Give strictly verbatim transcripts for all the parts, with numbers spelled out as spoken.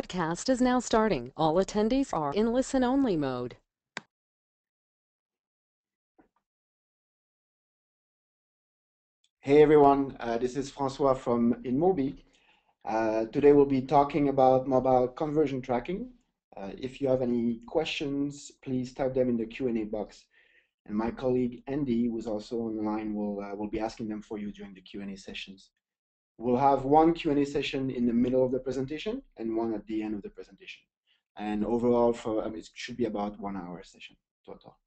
Podcast is now starting. All attendees are in listen-only mode. Hey everyone, uh, this is François from InMobi. Uh, today we'll be talking about mobile conversion tracking. Uh, if you have any questions, please type them in the Q and A box. And my colleague Andy, who is also online, will uh, will be asking them for you during the Q and A sessions. We'll have one Q and A session in the middle of the presentation and one at the end of the presentation. And overall, for, I mean, it should be about one hour session total.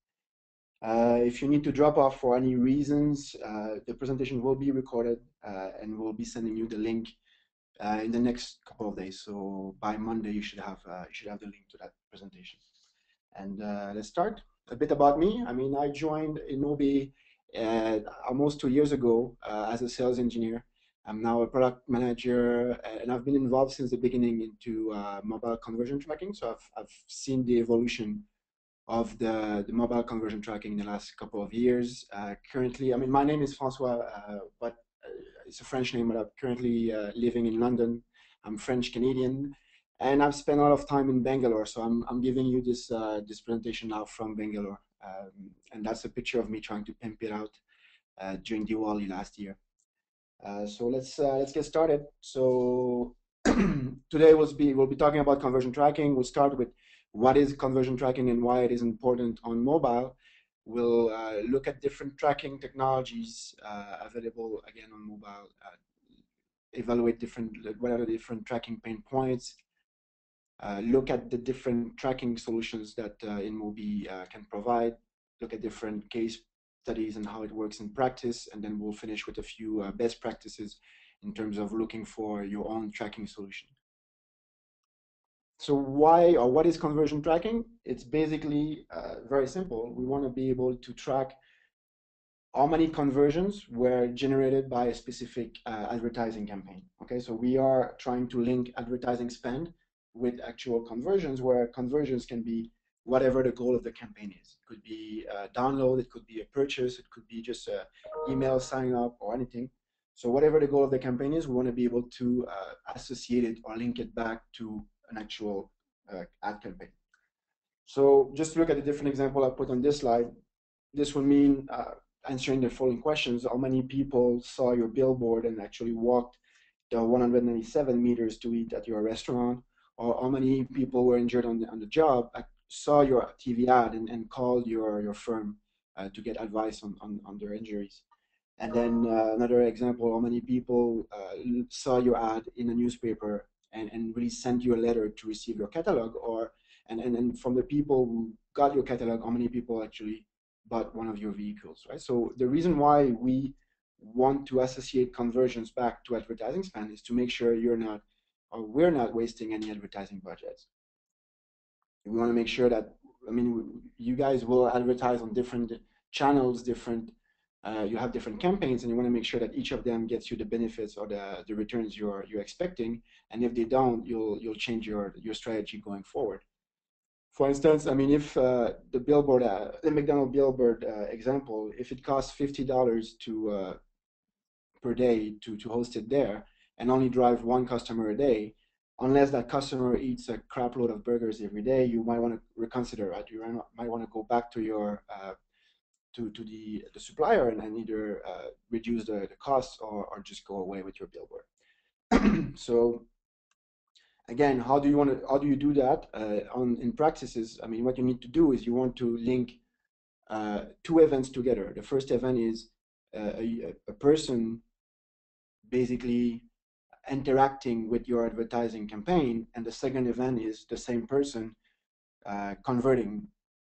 Uh, if you need to drop off for any reasons, uh, the presentation will be recorded uh, and we'll be sending you the link uh, in the next couple of days. So by Monday, you should have uh, you should have the link to that presentation. And uh, let's start. A bit about me. I mean, I joined InMobi uh, almost two years ago uh, as a sales engineer. I'm now a product manager, and I've been involved since the beginning into uh, mobile conversion tracking. So I've, I've seen the evolution of the, the mobile conversion tracking in the last couple of years. Uh, currently, I mean, my name is François, uh, but it's a French name, but I'm currently uh, living in London. I'm French-Canadian, and I've spent a lot of time in Bangalore. So I'm, I'm giving you this, uh, this presentation now from Bangalore. Um, and that's a picture of me trying to pimp it out uh, during Diwali last year. Uh, so let's uh, let's get started. So today we'll be we'll be talking about conversion tracking. We'll start with what is conversion tracking and why it is important on mobile. We'll uh, look at different tracking technologies uh, available again on mobile. Uh, evaluate different what are the different tracking pain points. Uh, look at the different tracking solutions that uh, InMobi uh, can provide. Look at different case studies and how it works in practice, and then we'll finish with a few uh, best practices in terms of looking for your own tracking solution. So why or what is conversion tracking? It's basically uh, very simple. We want to be able to track how many conversions were generated by a specific uh, advertising campaign. Okay, so we are trying to link advertising spend with actual conversions, where conversions can be whatever the goal of the campaign is. It could be a download, it could be a purchase, it could be just an email sign up or anything. So whatever the goal of the campaign is, we want to be able to uh, associate it or link it back to an actual uh, ad campaign. So just look at the different example I put on this slide. This would mean uh, answering the following questions. How many people saw your billboard and actually walked the one hundred ninety-seven meters to eat at your restaurant? Or how many people were injured on the, on the job, saw your T V ad and, and called your, your firm uh, to get advice on, on, on their injuries? And then uh, another example, how many people uh, saw your ad in a newspaper and, and really sent you a letter to receive your catalog? Or and, and, and from the people who got your catalog, how many people actually bought one of your vehicles, right? So the reason why we want to associate conversions back to advertising spend is to make sure you're not, or we're not wasting any advertising budgets. We want to make sure that, I mean, you guys will advertise on different channels, different, uh, you have different campaigns, and you want to make sure that each of them gets you the benefits or the, the returns you're, you're expecting, and if they don't, you'll, you'll change your, your strategy going forward. For instance, I mean, if uh, the billboard, uh, the McDonald's billboard uh, example, if it costs fifty dollars to, uh, per day to, to host it there and only drive one customer a day, unless that customer eats a crap load of burgers every day, you might want to reconsider, right? You might want to go back to your uh, to to the the supplier and, and either uh, reduce the, the costs or, or just go away with your billboard. So again, how do you want to how do you do that uh, on in practices? I mean, what you need to do is you want to link uh, two events together. The first event is uh, a, a person basically interacting with your advertising campaign, and the second event is the same person uh, converting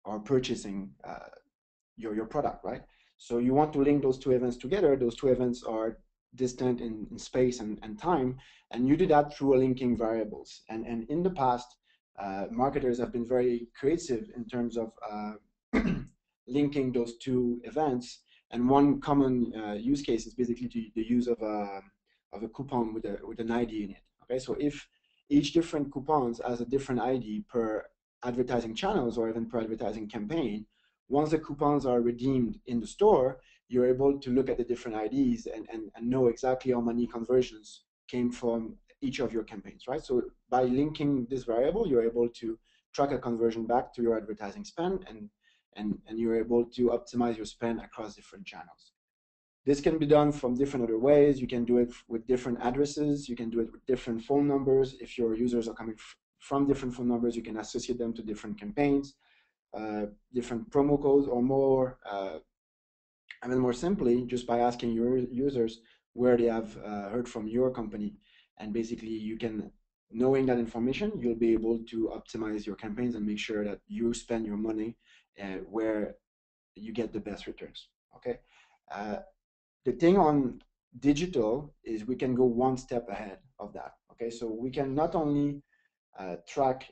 or purchasing uh, your your product, right? So you want to link those two events together. Those two events are distant in, in space and, and time, and you do that through a linking variables. And and in the past, uh, marketers have been very creative in terms of uh, linking those two events. And one common uh, use case is basically the use of a of a coupon with, a, with an I D in it. Okay, so if each different coupons has a different I D per advertising channels or even per advertising campaign, once the coupons are redeemed in the store, you're able to look at the different I Ds and, and, and know exactly how many conversions came from each of your campaigns, right? So by linking this variable, you're able to track a conversion back to your advertising spend, and, and, and you're able to optimize your spend across different channels. This can be done from different other ways. You can do it with different addresses. You can do it with different phone numbers. If your users are coming from different phone numbers, you can associate them to different campaigns, uh, different promo codes, or more, uh, even more simply, just by asking your users where they have uh, heard from your company. And basically, you can, knowing that information, you'll be able to optimize your campaigns and make sure that you spend your money uh, where you get the best returns, okay? Uh, The thing on digital is we can go one step ahead of that, okay? So we can not only uh, track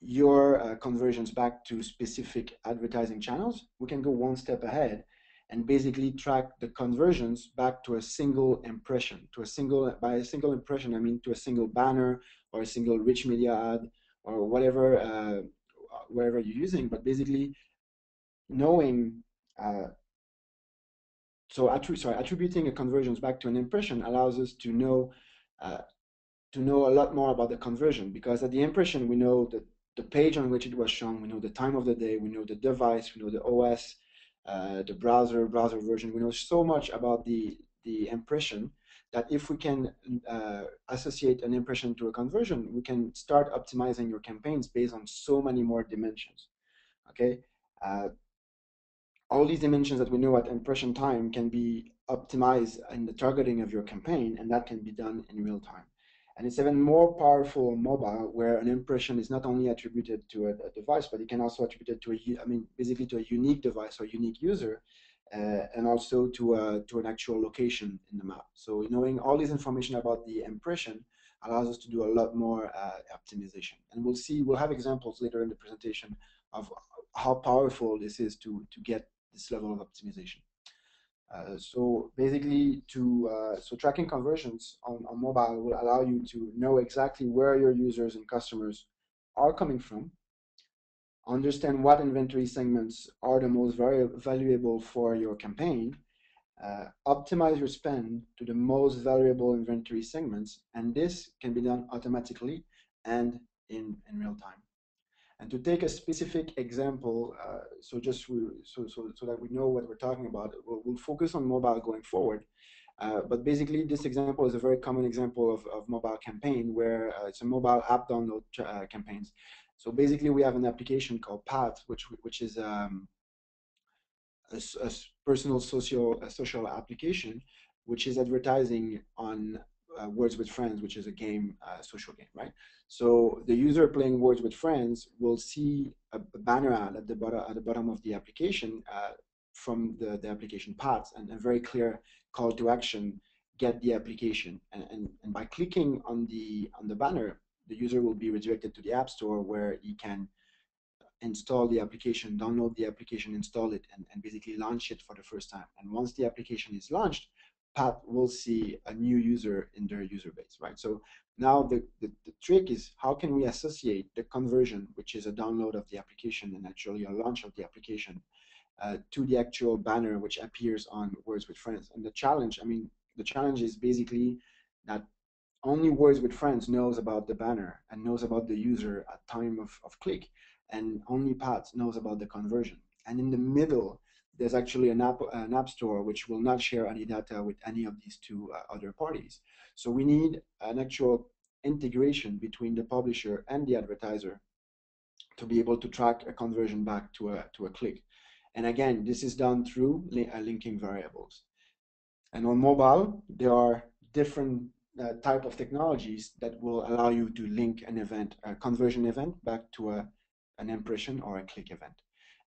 your uh, conversions back to specific advertising channels, we can go one step ahead and basically track the conversions back to a single impression, to a single, by a single impression, I mean to a single banner or a single rich media ad or whatever, uh, wherever you're using, but basically knowing uh, So attri sorry, attributing a conversions back to an impression allows us to know uh, to know a lot more about the conversion, because at the impression we know the, the page on which it was shown, we know the time of the day, we know the device, we know the O S, uh, the browser, browser version. We know so much about the, the impression that if we can uh, associate an impression to a conversion, we can start optimizing your campaigns based on so many more dimensions, okay? Uh, All these dimensions that we know at impression time can be optimized in the targeting of your campaign, and that can be done in real time. And it's even more powerful on mobile, where an impression is not only attributed to a, a device, but it can also attribute it to a, I mean, basically to a unique device or unique user, uh, and also to a, to an actual location in the map. So knowing all this information about the impression allows us to do a lot more uh, optimization. And we'll see, we'll have examples later in the presentation of how powerful this is to, to get this level of optimization. Uh, so basically, to uh, so tracking conversions on, on mobile will allow you to know exactly where your users and customers are coming from, understand what inventory segments are the most valuable for your campaign, uh, optimize your spend to the most valuable inventory segments, and this can be done automatically and in, in real time. And to take a specific example, uh, so just we, so, so, so that we know what we're talking about, we'll, we'll focus on mobile going forward. Uh, but basically, this example is a very common example of, of mobile campaign, where uh, it's a mobile app download uh, campaigns. So basically, we have an application called Path, which which is um, a, a personal social a social application, which is advertising on Uh, Words with Friends, which is a game, uh, social game, right? So the user playing Words with Friends will see a, a banner ad at the bottom at the bottom of the application uh, from the, the application Path, and a very clear call to action: get the application. And, and and by clicking on the on the banner, the user will be redirected to the App Store, where he can install the application, download the application, install it, and, and basically launch it for the first time. And once the application is launched, Path will see a new user in their user base, right? So now the, the, the trick is, how can we associate the conversion, which is a download of the application and actually a launch of the application, uh, to the actual banner which appears on Words with Friends? And the challenge, I mean, the challenge is basically that only Words with Friends knows about the banner and knows about the user at time of, of click, and only Path knows about the conversion. And in the middle, there's actually an app, an app store which will not share any data with any of these two uh, other parties. So we need an actual integration between the publisher and the advertiser to be able to track a conversion back to a, to a click. And again, this is done through li uh, linking variables. And on mobile, there are different uh, type of technologies that will allow you to link an event, a conversion event, back to a, an impression or a click event.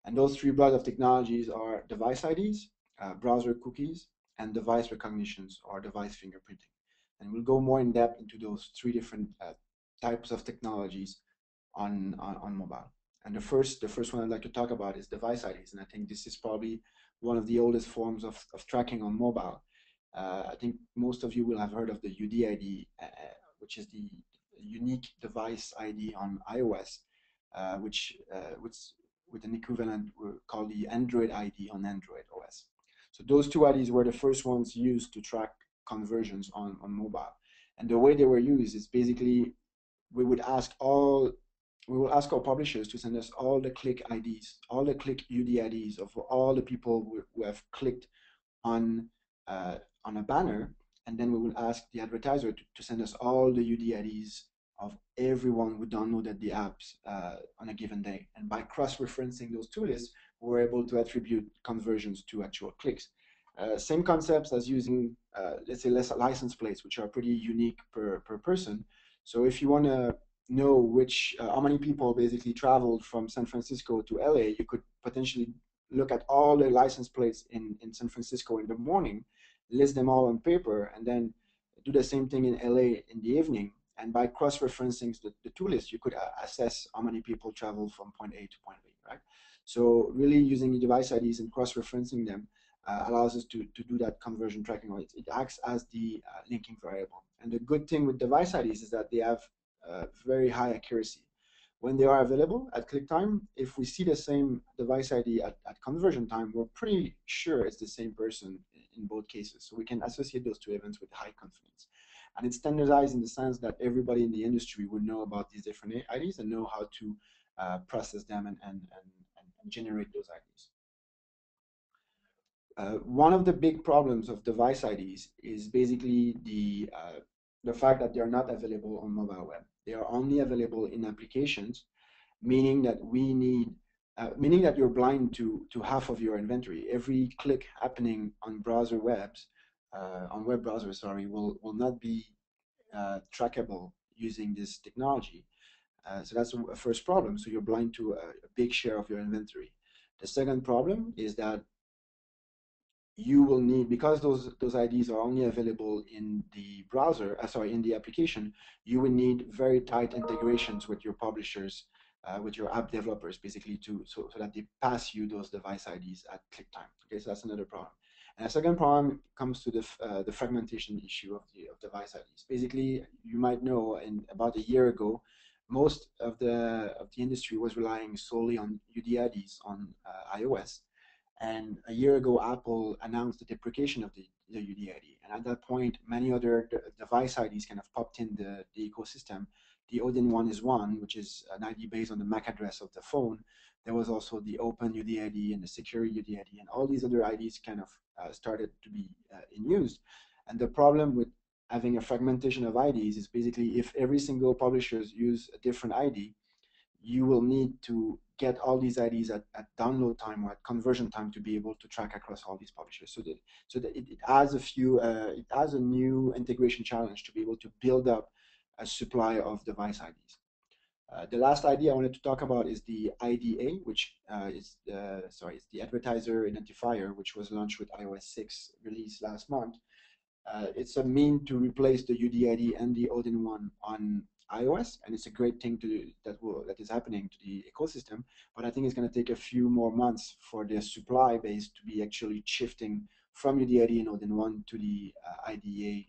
And those three blocks of technologies are device I Ds, uh, browser cookies, and device recognitions or device fingerprinting. And we'll go more in depth into those three different uh, types of technologies on, on, on mobile. And the first, the first one I'd like to talk about is device I Ds. And I think this is probably one of the oldest forms of, of tracking on mobile. Uh, I think most of you will have heard of the U D I D, uh, which is the unique device I D on iOS, uh, which, uh, which with an equivalent called the Android I D on Android O S. So those two I Ds were the first ones used to track conversions on, on mobile. And the way they were used is basically we would ask all we will ask our publishers to send us all the click I Ds, all the click U D I Ds of all the people who, who have clicked on uh, on a banner, and then we will ask the advertiser to, to send us all the U D I Ds of everyone who downloaded the apps uh, on a given day. And by cross-referencing those two lists, we were able to attribute conversions to actual clicks. Uh, same concepts as using, uh, let's say, less license plates, which are pretty unique per, per person. So if you want to know which, uh, how many people basically traveled from San Francisco to L A, you could potentially look at all the license plates in, in San Francisco in the morning, list them all on paper, and then do the same thing in L A in the evening. And by cross-referencing the, the two lists, you could uh, assess how many people travel from point A to point B, right? So really using the device I Ds and cross-referencing them uh, allows us to, to do that conversion tracking. It, it acts as the uh, linking variable. And the good thing with device I Ds is that they have uh, very high accuracy. When they are available at click time, if we see the same device I D at, at conversion time, we're pretty sure it's the same person in both cases. So we can associate those two events with high confidence. And it's standardized in the sense that everybody in the industry will know about these different I Ds and know how to uh, process them and, and, and, and generate those I Ds. Uh, one of the big problems of device I Ds is basically the, uh, the fact that they are not available on mobile web. They are only available in applications, meaning that we need, uh, meaning that you're blind to, to half of your inventory. Every click happening on browser webs Uh, on web browser, sorry, will, will not be uh, trackable using this technology. Uh, so that's a first problem. So you're blind to a, a big share of your inventory. The second problem is that you will need, because those those I Ds are only available in the browser, uh, sorry, in the application, you will need very tight integrations with your publishers, uh, with your app developers, basically, to so, so that they pass you those device I Ds at click time. Okay, so that's another problem. And the second problem comes to the, uh, the fragmentation issue of, the, of device I Ds. Basically, you might know, in about a year ago, most of the, of the industry was relying solely on U D I Ds on uh, iOS. And a year ago, Apple announced the deprecation of the, the U D I D. And at that point, many other de device I Ds kind of popped in the, the ecosystem. The O D I N one is one, which is an I D based on the MAC address of the phone. There was also the open U D I D and the secure U D I D, and all these other I Ds kind of uh, started to be uh, in use. And the problem with having a fragmentation of I Ds is basically if every single publisher uses a different I D, you will need to get all these I Ds at, at download time or at conversion time to be able to track across all these publishers. So, that, so that it, it adds a few, uh, it adds a new integration challenge to be able to build up a supply of device I Ds. Uh, the last I D I wanted to talk about is the I D A, which uh, is the, sorry, it's the Advertiser Identifier, which was launched with iOS six release last month. Uh, it's a mean to replace the U D I D and the O D I N one on iOS, and it's a great thing to do that will, that is happening to the ecosystem. But I think it's going to take a few more months for the supply base to be actually shifting from U D I D and O D I N one to the uh, I D A.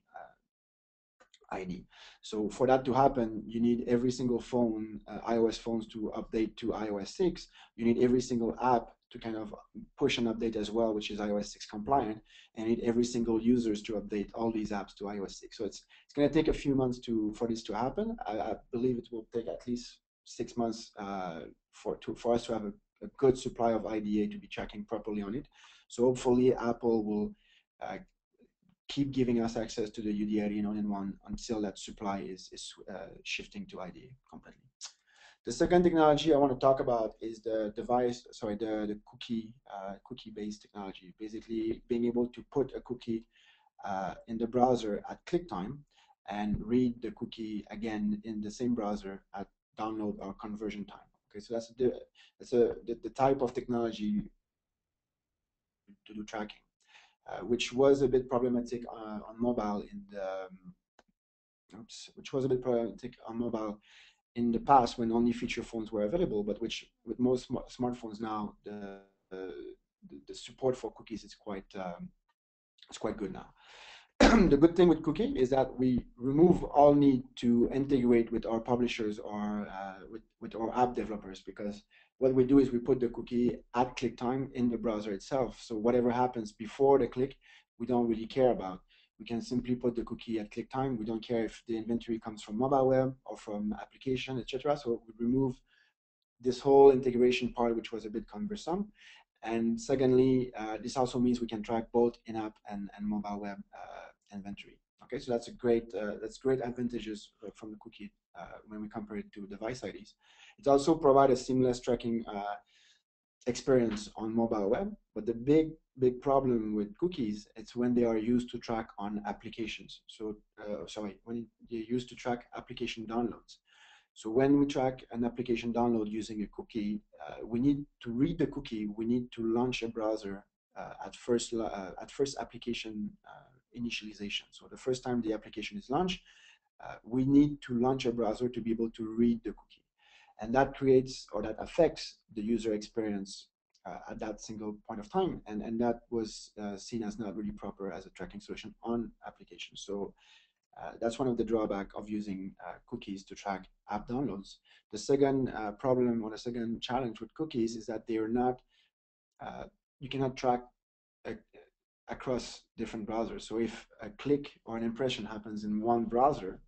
I D. So for that to happen, you need every single phone, uh, iOS phones, to update to iOS six. You need every single app to kind of push an update as well, which is iOS six compliant, and you need every single users to update all these apps to iOS six. So it's it's going to take a few months to for this to happen. I, I believe it will take at least six months uh, for to for us to have a, a good supply of I D A to be tracking properly on it. So hopefully Apple will Uh, keep giving us access to the U D I D and O D I N one until that supply is, is uh, shifting to I D A completely. The second technology I want to talk about is the device, sorry, the, the cookie, uh, cookie-based technology. Basically, being able to put a cookie uh, in the browser at click time and read the cookie again in the same browser at download or conversion time. Okay, so that's the, that's a, the, the type of technology to do tracking. Uh, which was a bit problematic uh, on mobile in the, um, oops, which was a bit problematic on mobile in the past when only feature phones were available, but which with most sm smartphones now the, uh, the the support for cookies is quite um, it's quite good now. The good thing with cookie is that we remove all need to integrate with our publishers or uh, with with our app developers, because what we do is we put the cookie at click time in the browser itself. So whatever happens before the click, we don't really care about. We can simply put the cookie at click time. We don't care if the inventory comes from mobile web or from application, et cetera. So it would remove this whole integration part, which was a bit cumbersome. And secondly, uh, this also means we can track both in-app and, and mobile web uh, inventory. Okay, so that's a great uh, that's great advantages uh, from the cookie uh, when we compare it to device I Ds. It also provides a seamless tracking uh, experience on mobile web, but the big big problem with cookies, it's when they are used to track on applications. So uh, sorry, when you're used to track application downloads. So when we track an application download using a cookie, uh, we need to read the cookie. We need to launch a browser uh, at first uh, at first application uh, initialization. So the first time the application is launched, uh, we need to launch a browser to be able to read the cookie, and that creates or that affects the user experience uh, at that single point of time, and and that was uh, seen as not really proper as a tracking solution on applications. So. Uh, that's one of the drawbacks of using uh, cookies to track app downloads. The second uh, problem or the second challenge with cookies is that they are not, uh, you cannot track a, across different browsers. So if a click or an impression happens in one browser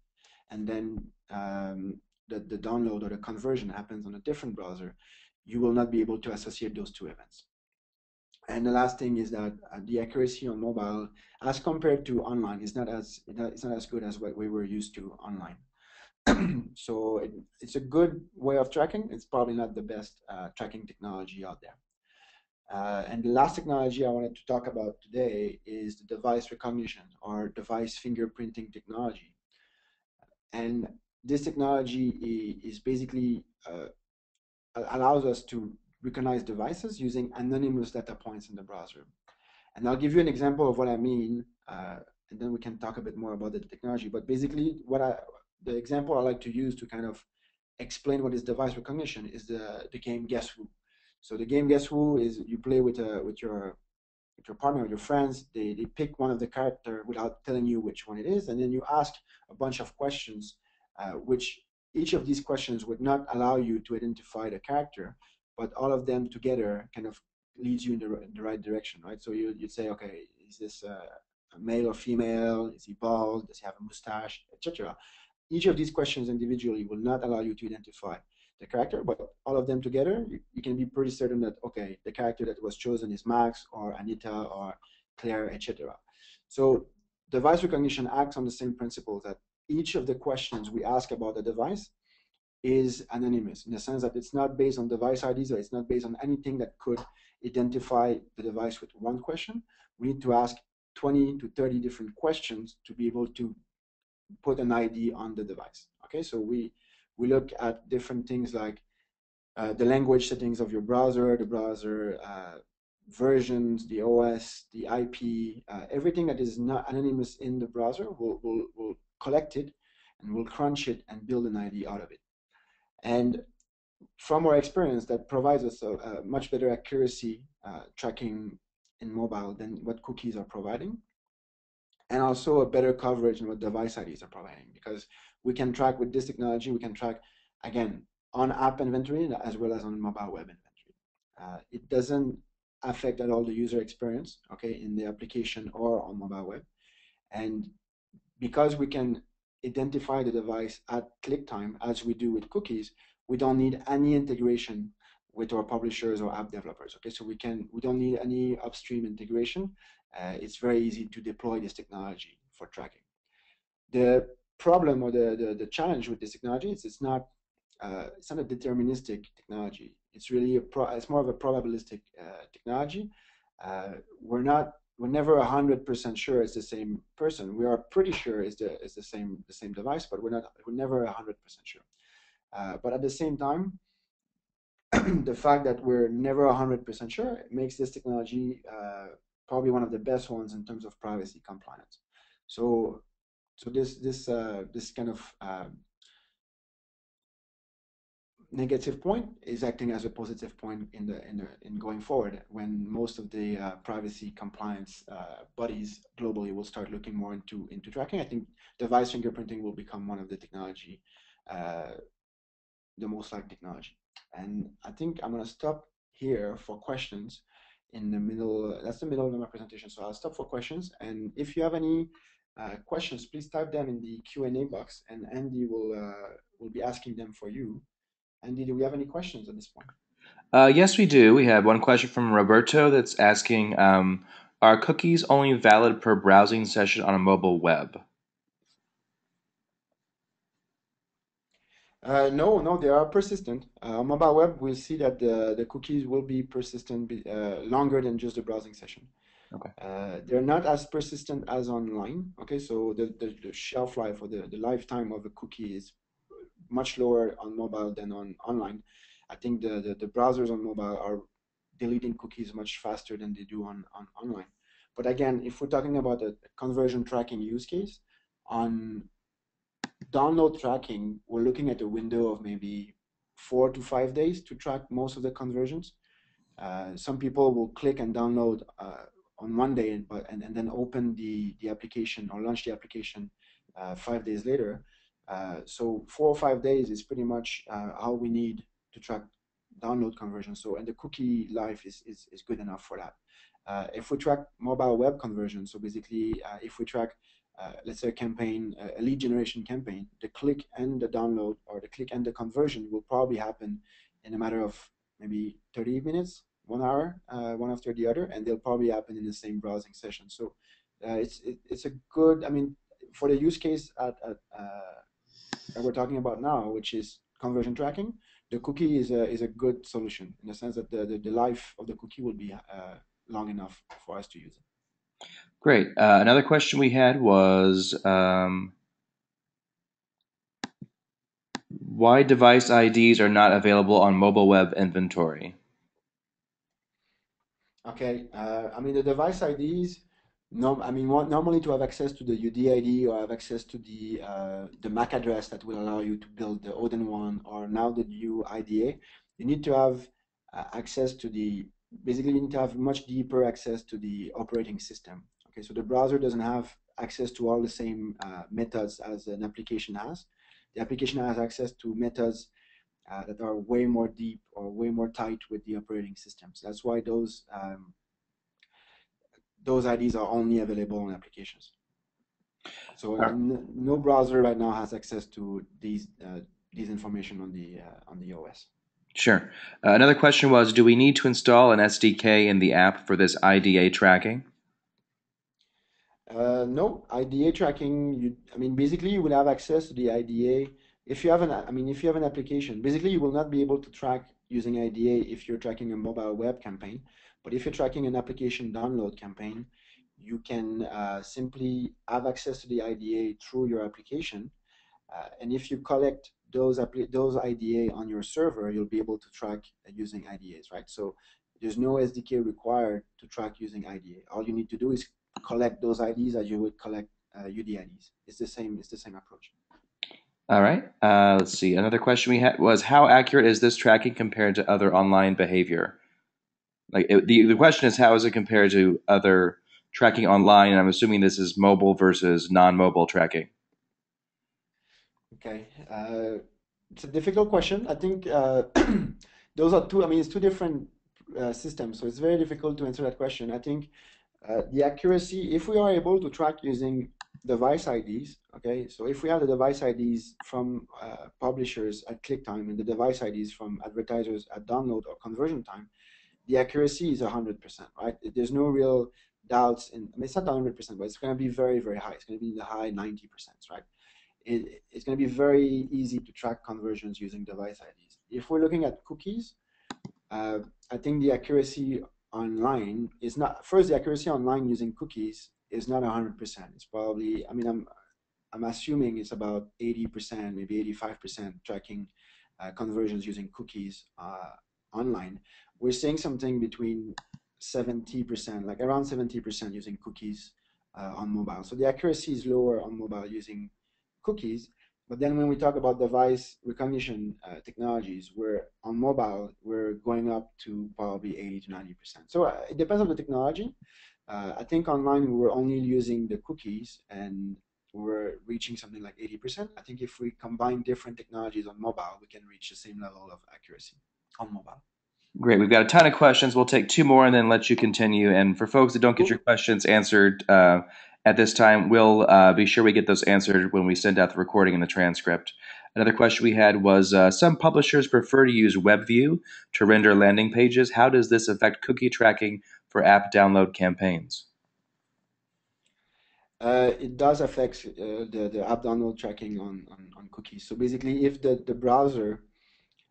and then um, the, the download or the conversion happens on a different browser, you will not be able to associate those two events. And the last thing is that uh, the accuracy on mobile, as compared to online, is not as it's not as good as what we were used to online. So it, it's a good way of tracking. It's probably not the best uh, tracking technology out there. Uh, and the last technology I wanted to talk about today is the device recognition or device fingerprinting technology. And this technology is basically uh, allows us to recognize devices using anonymous data points in the browser. And I'll give you an example of what I mean, uh, and then we can talk a bit more about the technology. But basically, what I, the example I like to use to kind of explain what is device recognition is the, the game Guess Who. So the game Guess Who is you play with, a, with, your, with your partner or your friends. They, they pick one of the characters without telling you which one it is, and then you ask a bunch of questions, uh, which each of these questions would not allow you to identify the character. But all of them together kind of leads you in the, in the right direction, right? So you, you'd say, okay, is this uh, a male or female? Is he bald? Does he have a mustache, et cetera? Each of these questions individually will not allow you to identify the character, but all of them together, you, you can be pretty certain that, okay, the character that was chosen is Max or Anita or Claire, et cetera. So device recognition acts on the same principle, that each of the questions we ask about the device is anonymous, in the sense that it's not based on device I Ds or it's not based on anything that could identify the device with one question. We need to ask twenty to thirty different questions to be able to put an I D on the device. Okay, so we, we look at different things like uh, the language settings of your browser, the browser uh, versions, the O S, the I P, uh, everything that is not anonymous in the browser, we'll, we'll, we'll collect it and we'll crunch it and build an I D out of it. And from our experience, that provides us a, a much better accuracy uh, tracking in mobile than what cookies are providing, and also a better coverage than what device I Ds are providing, because we can track with this technology, we can track, again, on app inventory as well as on mobile web inventory. Uh, it doesn't affect at all the user experience, okay, in the application or on mobile web. And because we can identify the device at click time as we do with cookies, we don't need any integration with our publishers or app developers. Okay, so we can we don't need any upstream integration. Uh, it's very easy to deploy this technology for tracking. The problem or the the, the challenge with this technology is it's not uh, it's not a deterministic technology. It's really a pro it's more of a probabilistic uh, technology. Uh, we're not We're never a hundred percent sure it's the same person. We are pretty sure it's the it's the same the same device, but we're not we're never a hundred percent sure. Uh, but at the same time, the fact that we're never a hundred percent sure makes this technology uh, probably one of the best ones in terms of privacy compliance. So so this this uh, this kind of uh, negative point is acting as a positive point in the in the in going forward, when most of the uh, privacy compliance uh, bodies globally will start looking more into into tracking. I think device fingerprinting will become one of the technology, uh, the most likely technology. And I think I'm going to stop here for questions. In the middle, that's the middle of my presentation. So I'll stop for questions. And if you have any uh, questions, please type them in the Q and A box, and Andy will uh, will be asking them for you. Andy, do we have any questions at this point? Uh, yes, we do. We have one question from Roberto that's asking, um, are cookies only valid per browsing session on a mobile web? Uh, no, no, they are persistent. Uh, on mobile web, we'll see that the, the cookies will be persistent be, uh, longer than just the browsing session. Okay. Uh, they're not as persistent as online. Okay, so the, the, the shelf life or the, the lifetime of a cookie is much lower on mobile than on online. I think the, the, the browsers on mobile are deleting cookies much faster than they do on, on online. But again, if we're talking about a conversion tracking use case, on download tracking, we're looking at a window of maybe four to five days to track most of the conversions. Uh, some people will click and download uh, on one day and, and, and then open the, the application or launch the application uh, five days later. Uh, so four or five days is pretty much uh, how we need to track download conversions. So, and the cookie life is, is, is good enough for that. Uh, if we track mobile web conversions, so basically uh, if we track Uh, let's say a campaign, uh, a lead generation campaign, the click and the download or the click and the conversion will probably happen in a matter of maybe thirty minutes, one hour, uh, one after the other, and they'll probably happen in the same browsing session. So uh, it's it, it's a good, I mean, for the use case at, at, uh, that we're talking about now, which is conversion tracking, the cookie is a, is a good solution in the sense that the, the, the life of the cookie will be uh, long enough for us to use it. Great. Uh, another question we had was, um, why device I Ds are not available on mobile web inventory? Okay. Uh, I mean, the device I Ds, no, I mean, normally to have access to the U D I D or have access to the, uh, the M A C address that will allow you to build the O D I N one or now the new I D A, you need to have uh, access to the, basically you need to have much deeper access to the operating system. Okay, so the browser doesn't have access to all the same uh, methods as an application has. The application has access to methods uh, that are way more deep or way more tight with the operating systems. That's why those um, those I Ds are only available on applications. So uh, no browser right now has access to these uh, these information on the uh, on the O S. Sure. Uh, another question was, do we need to install an S D K in the app for this I D A tracking? Uh, no, I D A tracking. You, I mean, basically, you will have access to the I D A if you have an. I mean, if you have an application, basically, you will not be able to track using I D A if you're tracking a mobile web campaign. But if you're tracking an application download campaign, you can uh, simply have access to the I D A through your application. Uh, and if you collect those those I D A on your server, you'll be able to track using I D As, right? So there's no S D K required to track using I D A. All you need to do is collect those I Ds as you would collect uh, U D I Ds. It's the same. It's the same approach. All right. Uh, let's see. Another question we had was, how accurate is this tracking compared to other online behavior? Like it, the the question is, how is it compared to other tracking online? And I'm assuming this is mobile versus non-mobile tracking. Okay, uh, it's a difficult question. I think uh, those are two. I mean, it's two different uh, systems, so it's very difficult to answer that question. I think. Uh, the accuracy, if we are able to track using device I Ds, okay, so if we have the device I Ds from uh, publishers at click time and the device I Ds from advertisers at download or conversion time, the accuracy is one hundred percent, right? There's no real doubts in, I mean, it's not one hundred percent, but it's going to be very, very high. It's going to be in the high ninety percent, right? It, it's going to be very easy to track conversions using device I Ds. If we're looking at cookies, uh, I think the accuracy online is not, first the accuracy online using cookies is not one hundred percent. It's probably, I mean, I'm I'm assuming it's about eighty percent, maybe eighty-five percent tracking uh, conversions using cookies uh, online. We're seeing something between seventy percent, like around seventy percent using cookies uh, on mobile. So the accuracy is lower on mobile using cookies. But then when we talk about device recognition uh, technologies, we're on mobile, we're going up to probably eighty to ninety percent. So uh, it depends on the technology. Uh, I think online we were only using the cookies and we were reaching something like eighty percent. I think if we combine different technologies on mobile, we can reach the same level of accuracy on mobile. Great. We've got a ton of questions. We'll take two more and then let you continue. And for folks that don't get your questions answered uh, at this time, we'll uh, be sure we get those answered when we send out the recording and the transcript. Another question we had was, uh, some publishers prefer to use WebView to render landing pages. How does this affect cookie tracking for app download campaigns? Uh, it does affect uh, the, the app download tracking on, on, on cookies. So basically, if the, the browser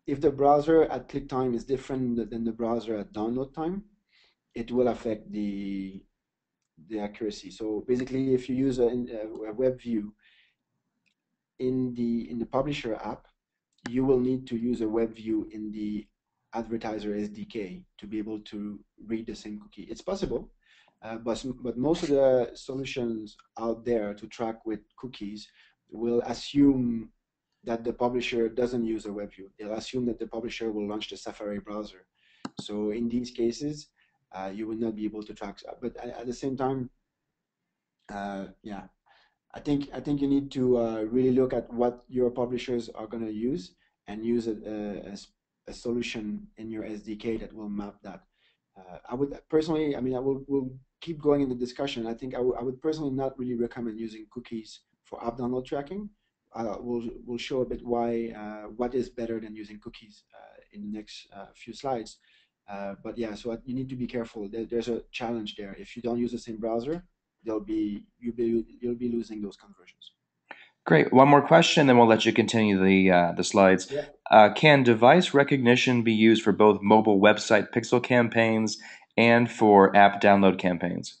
If the browser at click time is different than the browser at download time, it will affect the the accuracy. So basically, if you use a, a web view in the in the publisher app, you will need to use a web view in the advertiser S D K to be able to read the same cookie. It's possible, uh, but but most of the solutions out there to track with cookies will assume that the publisher doesn't use a web view. They'll assume that the publisher will launch the Safari browser. So in these cases, uh, you will not be able to track. But at the same time, uh, yeah, I think I think you need to uh, really look at what your publishers are going to use and use a, a, a solution in your S D K that will map that. Uh, I would personally, I mean, I will we'll keep going in the discussion. I think I, I would personally not really recommend using cookies for app download tracking. Uh, we'll, we'll show a bit why, uh, what is better than using cookies uh, in the next uh, few slides. Uh, but yeah, so you need to be careful. There, there's a challenge there. If you don't use the same browser, there'll be, you'll, be, you'll be losing those conversions. Great. One more question, then we'll let you continue the, uh, the slides. Yeah. Uh, can device recognition be used for both mobile website pixel campaigns and for app download campaigns?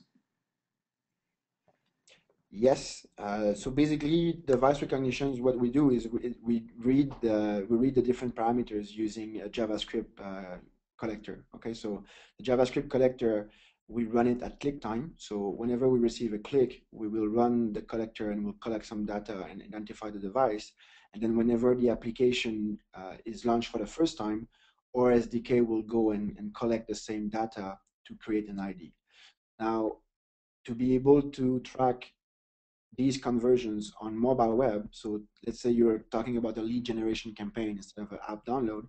Yes. Uh, so basically, device recognition is what we do is we, we read the we read the different parameters using a JavaScript uh, collector. Okay, so the JavaScript collector, we run it at click time. So whenever we receive a click, we will run the collector and we'll collect some data and identify the device. And then whenever the application uh, is launched for the first time, our S D K will go and, and collect the same data to create an I D. Now, to be able to track these conversions on mobile web, so let's say you're talking about a lead generation campaign instead of an app download,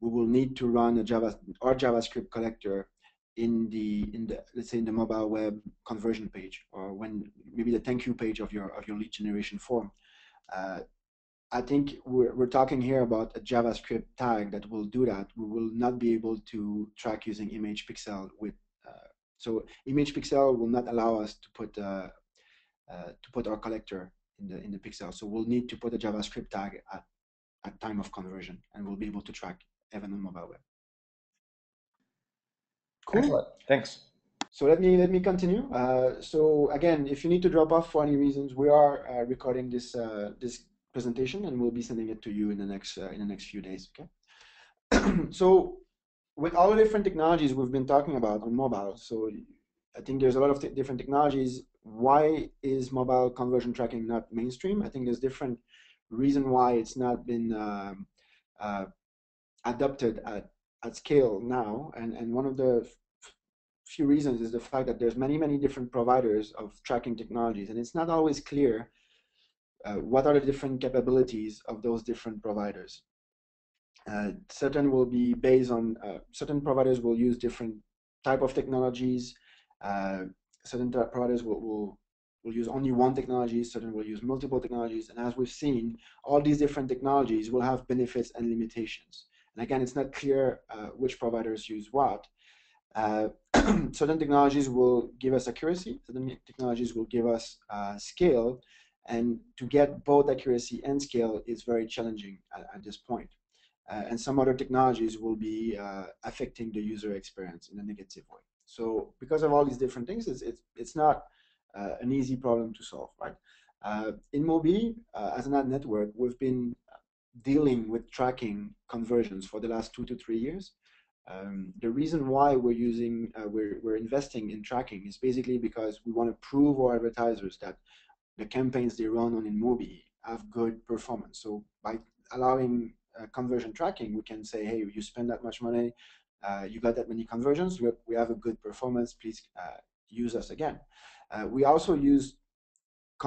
we will need to run a Java or JavaScript collector in the in the let's say in the mobile web conversion page, or when maybe the thank you page of your of your lead generation form. Uh, I think we're we're talking here about a JavaScript tag that will do that. We will not be able to track using image pixel with uh, so image pixel will not allow us to put Uh, Uh, to put our collector in the in the pixel, so we'll need to put a JavaScript tag at at time of conversion, and we'll be able to track even on mobile web. Cool. Excellent. Thanks. So let me let me continue. Uh, so again, if you need to drop off for any reasons, we are uh, recording this uh, this presentation, and we'll be sending it to you in the next uh, in the next few days. Okay. So with all the different technologies we've been talking about on mobile, so I think there's a lot of th different technologies. Why is mobile conversion tracking not mainstream? I think there's different reason why it's not been um, uh, adopted at, at scale now, and, and one of the few reasons is the fact that there's many, many different providers of tracking technologies, and it's not always clear uh, what are the different capabilities of those different providers. Uh, certain will be based on, uh, certain providers will use different type of technologies, uh, certain providers will, will, will use only one technology, certain will use multiple technologies, and as we've seen, all these different technologies will have benefits and limitations. And again, it's not clear uh, which providers use what. Uh, certain technologies will give us accuracy, certain technologies will give us uh, scale, and to get both accuracy and scale is very challenging at, at this point. Uh, and some other technologies will be uh, affecting the user experience in a negative way. So because of all these different things, it's, it's, it's not uh, an easy problem to solve, right? Uh, in InMobi, uh, as an ad network, we've been dealing with tracking conversions for the last two to three years. Um, the reason why we're using, uh, we're, we're investing in tracking is basically because we want to prove our advertisers that the campaigns they run on InMobi have good performance. So by allowing uh, conversion tracking, we can say, hey, you spend that much money, Uh, you got that many conversions, we, we have a good performance, please uh, use us again. Uh, we also use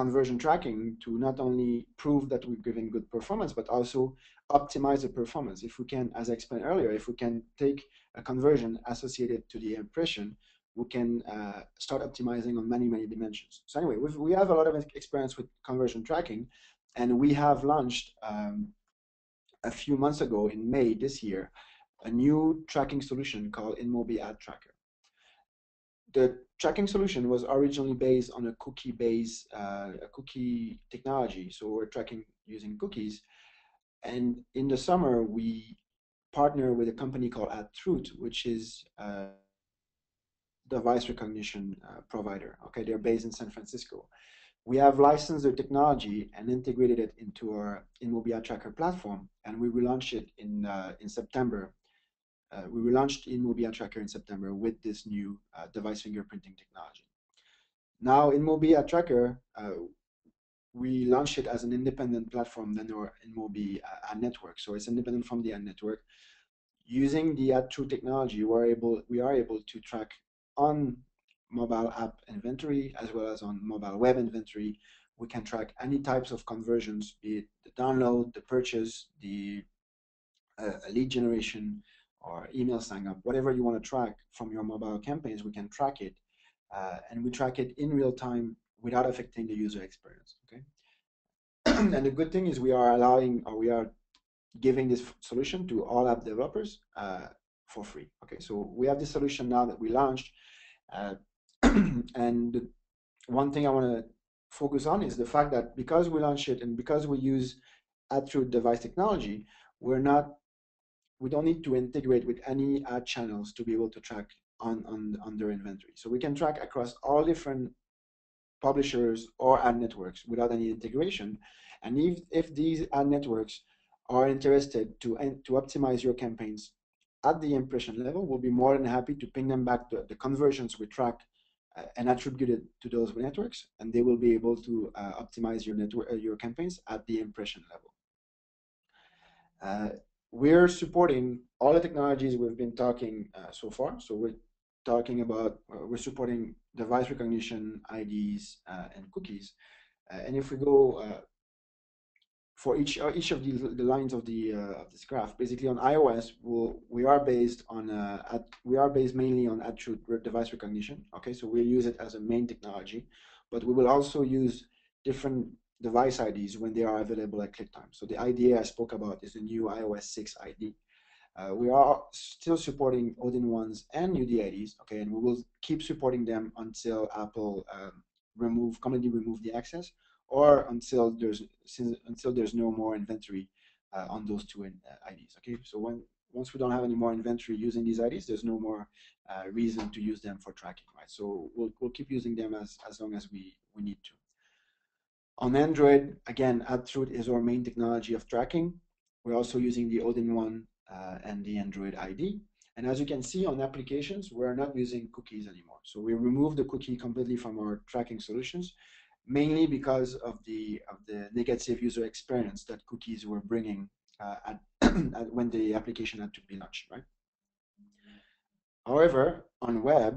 conversion tracking to not only prove that we're giving good performance, but also optimize the performance. If we can, as I explained earlier, if we can take a conversion associated to the impression, we can uh, start optimizing on many, many dimensions. So anyway, we've, we have a lot of experience with conversion tracking, and we have launched um, a few months ago, in May this year, a new tracking solution called InMobi Ad Tracker. The tracking solution was originally based on a cookie-based uh, cookie technology, so we're tracking using cookies. And in the summer, we partner with a company called AdTruth, which is a device recognition uh, provider. Okay, they're based in San Francisco. We have licensed their technology and integrated it into our InMobi Ad Tracker platform, and we relaunched it in uh, in September. Uh, we relaunched InMobi Ad Tracker in September with this new uh, device fingerprinting technology. Now, InMobi Ad Tracker, uh, we launched it as an independent platform than our InMobi uh, Ad Network, so it's independent from the Ad Network. Using the AdTruth technology, we are able we are able to track on mobile app inventory as well as on mobile web inventory. We can track any types of conversions, be it the download, the purchase, the uh, lead generation, or email sign up, whatever you want to track from your mobile campaigns, we can track it, uh, and we track it in real time without affecting the user experience. Okay, and the good thing is we are allowing, or we are giving this solution to all app developers uh, for free. Okay, so we have this solution now that we launched, uh, and one thing I want to focus on is the fact that because we launched it and because we use AdTruth device technology, we're not we don't need to integrate with any ad channels to be able to track on, on, on their inventory. So we can track across all different publishers or ad networks without any integration. And if, if these ad networks are interested to, to optimize your campaigns at the impression level, we'll be more than happy to ping them back to the conversions we track uh, and attributed to those networks, and they will be able to uh, optimize your, network, uh, your campaigns at the impression level. Uh, We're supporting all the technologies we've been talking uh, so far. So we're talking about, uh, we're supporting device recognition, I Ds, uh, and cookies. Uh, and if we go uh, for each uh, each of the, the lines of the uh, of this graph, basically on iOS, we'll, we are based on uh, ad, we are based mainly on AdTruth device recognition. Okay, so we use it as a main technology, but we will also use different device I Ds when they are available at click time. So the I D A I spoke about is the new iOS six I D. Uh, we are still supporting ODIN ones and U D I Ds, okay, and we will keep supporting them until Apple um, remove, commonly remove the access, or until there's since, until there's no more inventory uh, on those two in, uh, I Ds. Okay, so when once we don't have any more inventory using these I Ds, there's no more uh, reason to use them for tracking, right? So we'll we'll keep using them as as long as we we need to. On Android, again, AdTruth is our main technology of tracking. We're also using the ODIN one uh, and the Android I D. And as you can see on applications, we're not using cookies anymore. So we removed the cookie completely from our tracking solutions, mainly because of the of the negative user experience that cookies were bringing uh, at, at when the application had to be launched, right? However, on web,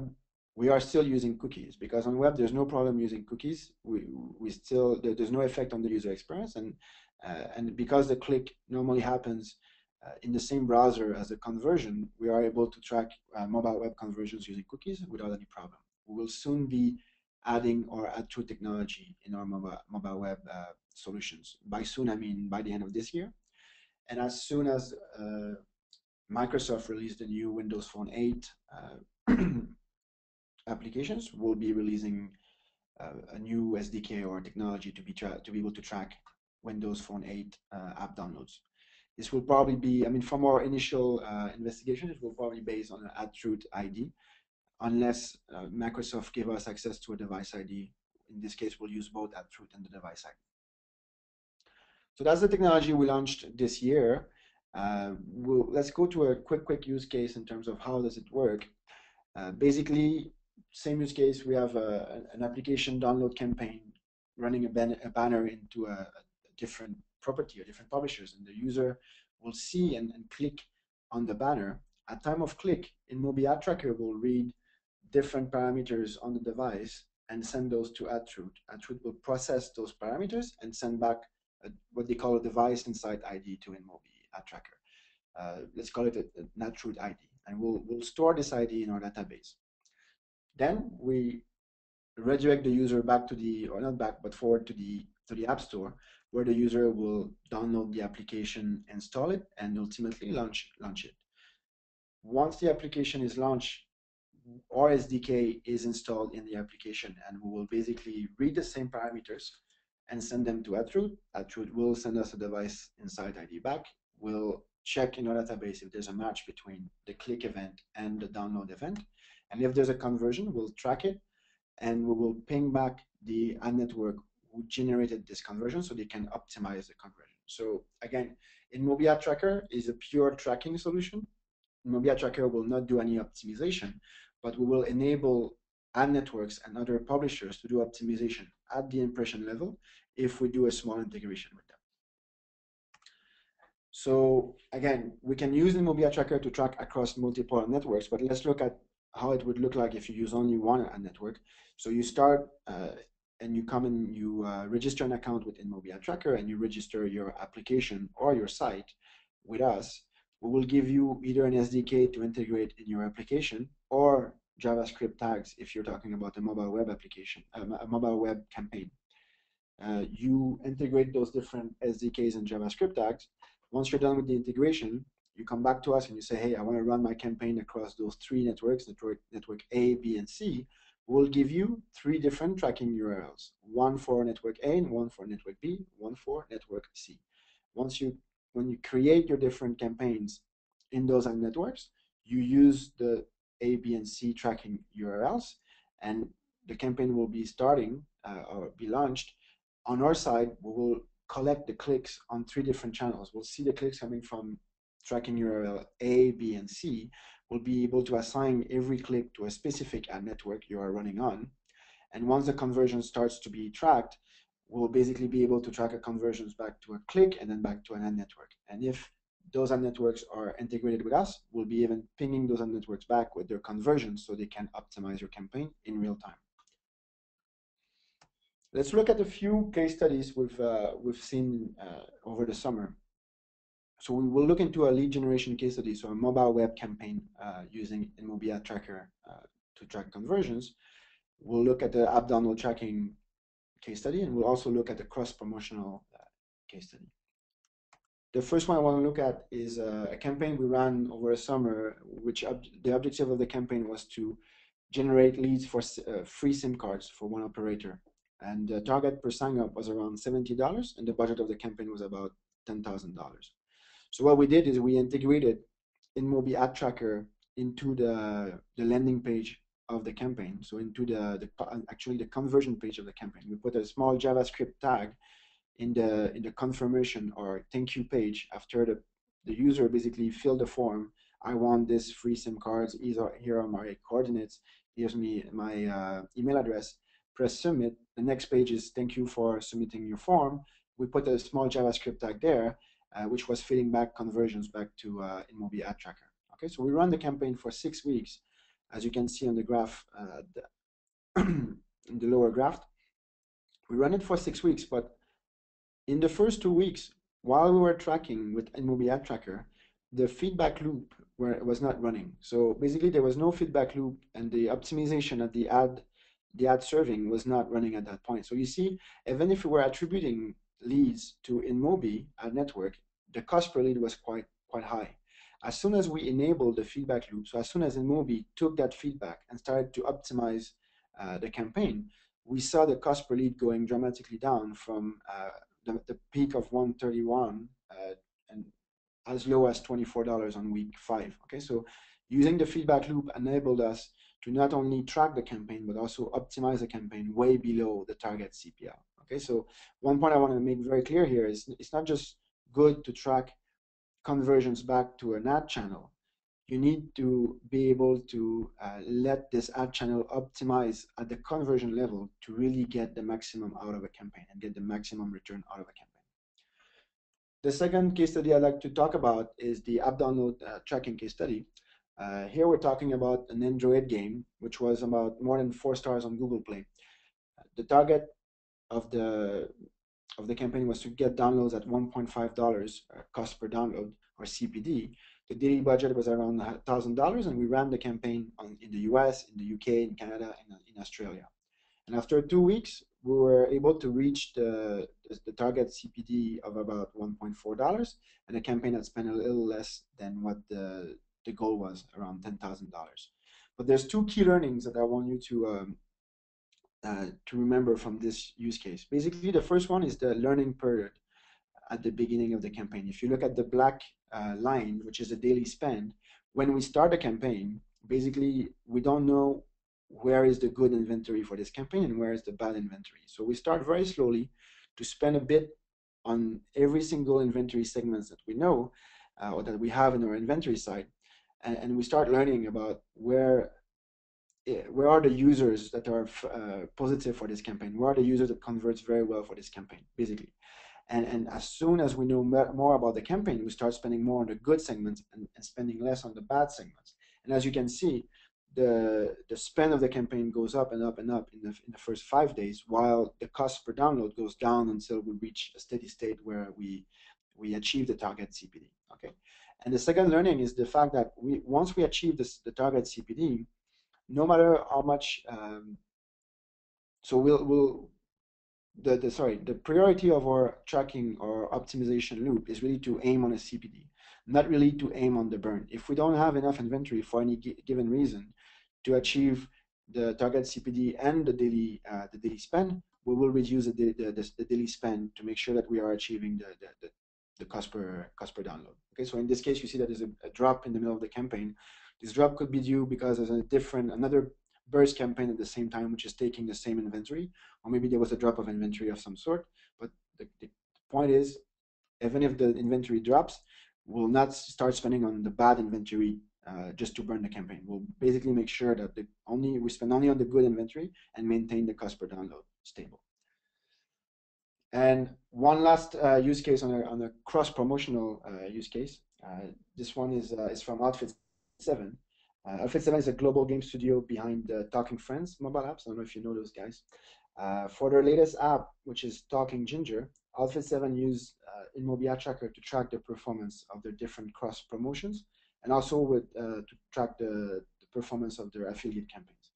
we are still using cookies, because on web there's no problem using cookies. We we still there's no effect on the user experience, and uh, and because the click normally happens uh, in the same browser as the conversion, we are able to track uh, mobile web conversions using cookies without any problem. We will soon be adding our AdTruth technology in our mobile mobile web uh, solutions. By soon I mean by the end of this year, and as soon as uh, Microsoft released the new Windows Phone eight. Uh, applications, will be releasing uh, a new S D K or technology to be to be able to track Windows Phone eight uh, app downloads. This will probably be, I mean, from our initial uh, investigation, it will probably be based on an AdTruth I D, unless uh, Microsoft gave us access to a device I D. In this case, we'll use both AdTruth and the device I D. So that's the technology we launched this year. Uh, we'll, let's go to a quick, quick use case in terms of how does it work. Uh, basically, same use case, we have a, an application download campaign running a, ban a banner into a, a different property or different publishers, and the user will see and, and click on the banner. At time of click, InMobi Ad Tracker will read different parameters on the device and send those to AdTruth. AdTruth will process those parameters and send back a, what they call a device insight I D to InMobi Ad Tracker. Uh, let's call it an AdTruth I D, and we'll, we'll store this I D in our database. Then we redirect the user back to the, or not back, but forward to the, to the App Store, where the user will download the application, install it, and ultimately launch, launch it. Once the application is launched, our S D K is installed in the application, and we will basically read the same parameters and send them to AdTruth. AdTruth will send us a device insight I D back. We'll check in our database if there's a match between the click event and the download event. And if there's a conversion, we'll track it, and we will ping back the ad network who generated this conversion so they can optimize the conversion. So again, InMobi Ad Tracker is a pure tracking solution. InMobi Ad Tracker will not do any optimization, but we will enable ad networks and other publishers to do optimization at the impression level if we do a small integration with them. So again, we can use InMobi Ad Tracker to track across multiple networks, but let's look at how it would look like if you use only one ad network. So you start uh, and you come and you uh, register an account with InMobi Ad Tracker, and you register your application or your site with us. We will give you either an S D K to integrate in your application or JavaScript tags if you're talking about a mobile web application, a mobile web campaign. Uh, you integrate those different S D Ks and JavaScript tags. Once you're done with the integration, you come back to us and you say, hey, I want to run my campaign across those three networks, network, network A, B, and C. We'll give you three different tracking U R Ls, one for network A, and one for network B, one for network C. Once you When you create your different campaigns in those ad networks, you use the A, B, and C tracking U R Ls, and the campaign will be starting uh, or be launched. On our side, we will collect the clicks on three different channels. We'll see the clicks coming from tracking U R L A, B, and C. We'll be able to assign every click to a specific ad network you are running on. And once the conversion starts to be tracked, we'll basically be able to track a conversions back to a click and then back to an ad network. And if those ad networks are integrated with us, we'll be even pinging those ad networks back with their conversions so they can optimize your campaign in real time. Let's look at a few case studies we've, uh, we've seen uh, over the summer. So we will look into a lead generation case study, so a mobile web campaign uh, using InMobi Ad Tracker uh, to track conversions. We'll look at the app download tracking case study, and we'll also look at the cross-promotional uh, case study. The first one I want to look at is uh, a campaign we ran over a summer, which ob the objective of the campaign was to generate leads for uh, free SIM cards for one operator. And the target per sign-up was around seventy dollars, and the budget of the campaign was about ten thousand dollars. So what we did is we integrated InMobi Ad Tracker into the, the landing page of the campaign, so into the, the actually the conversion page of the campaign. We put a small JavaScript tag in the in the confirmation or thank you page after the, the user basically filled the form. I want this free SIM cards, here are my coordinates, here's me my uh, email address, press submit. The next page is thank you for submitting your form. We put a small JavaScript tag there, uh, which was feeding back conversions back to uh, InMobi Ad Tracker. Okay, so we run the campaign for six weeks. As you can see on the graph, uh, the in the lower graph, we ran it for six weeks. But in the first two weeks, while we were tracking with InMobi Ad Tracker, the feedback loop were, was not running. So basically, there was no feedback loop, and the optimization of the ad, the ad serving was not running at that point. So you see, even if we were attributing leads to InMobi Ad Network, the cost per lead was quite quite high. As soon as we enabled the feedback loop, so as soon as InMobi took that feedback and started to optimize uh, the campaign, we saw the cost per lead going dramatically down from uh, the, the peak of one thirty-one uh, and as low as twenty-four dollars on week five. Okay, so using the feedback loop enabled us to not only track the campaign but also optimize the campaign way below the target C P L. Okay, so one point I want to make very clear here is it's not just good to track conversions back to an ad channel. You need to be able to uh, let this ad channel optimize at the conversion level to really get the maximum out of a campaign and get the maximum return out of a campaign. The second case study I'd like to talk about is the app download uh, tracking case study. Uh, here we're talking about an Android game, which was about more than four stars on Google Play. The target of the of the campaign was to get downloads at one point five dollars cost per download or C P D, the daily budget was around one thousand dollars, and we ran the campaign on, in the U S, in the U K, in Canada, and in, in Australia. And after two weeks, we were able to reach the, the, the target C P D of about one point four dollars, and a campaign that spent a little less than what the, the goal was, around ten thousand dollars. But there's two key learnings that I want you to um, uh, to remember from this use case. Basically, the first one is the learning period at the beginning of the campaign. If you look at the black uh, line, which is the daily spend, when we start a campaign, basically we don't know where is the good inventory for this campaign and where is the bad inventory. So we start very slowly to spend a bit on every single inventory segments that we know uh, or that we have in our inventory side, and, and we start learning about where where are the users that are uh, positive for this campaign, where are the users that converts very well for this campaign, basically. And, and as soon as we know more about the campaign, we start spending more on the good segments and, and spending less on the bad segments. And as you can see, the the spend of the campaign goes up and up and up in the, in the first five days, while the cost per download goes down until we reach a steady state where we we achieve the target C P D. Okay. And the second learning is the fact that we once we achieve this, the target C P D, no matter how much, um, so we'll we'll. The, the, sorry, the priority of our tracking or optimization loop is really to aim on a C P D, not really to aim on the burn. If we don't have enough inventory for any g given reason to achieve the target C P D and the daily, uh, the daily spend, we will reduce the, the, the, the daily spend to make sure that we are achieving the, the, the, the cost, per, cost per download. Okay, so in this case, you see that there's a, a drop in the middle of the campaign. This drop could be due because there's a different, another burst campaign at the same time, which is taking the same inventory, or maybe there was a drop of inventory of some sort. But the, the point is, even if the inventory drops, we'll not start spending on the bad inventory uh, just to burn the campaign. We'll basically make sure that the only we spend only on the good inventory and maintain the cost per download stable. And one last uh, use case on a, on a cross-promotional uh, use case. Uh, this one is uh, is from Outfit seven. Uh, Outfit seven is a global game studio behind the Talking Friends mobile apps. I don't know if you know those guys. Uh, for their latest app, which is Talking Ginger, Outfit seven used uh, InMobi Ad Tracker to track the performance of their different cross promotions, and also with uh, to track the, the performance of their affiliate campaigns.